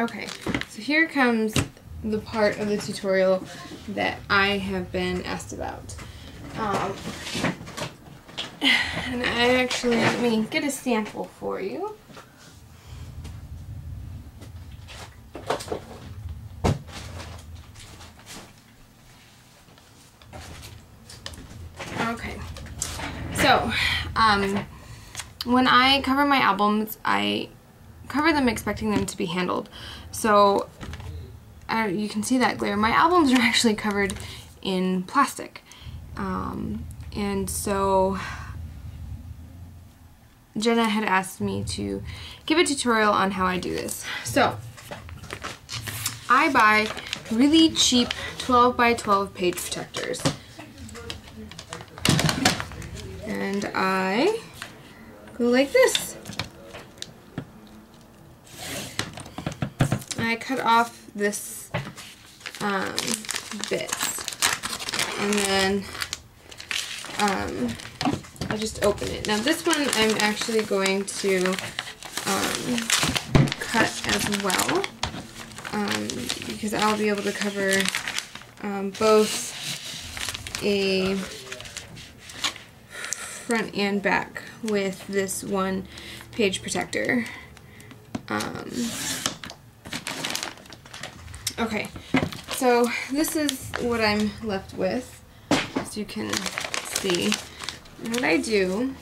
Okay, so here comes the part of the tutorial that I have been asked about. And I actually, let me get a sample for you. Okay, so when I cover my albums, I cover them expecting them to be handled. So you can see that glare. My albums are actually covered in plastic. And so Jenna had asked me to give a tutorial on how I do this. So I buy really cheap 12 by 12 page protectors. And I go like this. I cut off this bits, and then I just open it. Now this one I'm actually going to cut as well, because I'll be able to cover both a front and back with this one page protector. Okay, so this is what I'm left with, as you can see. And what I do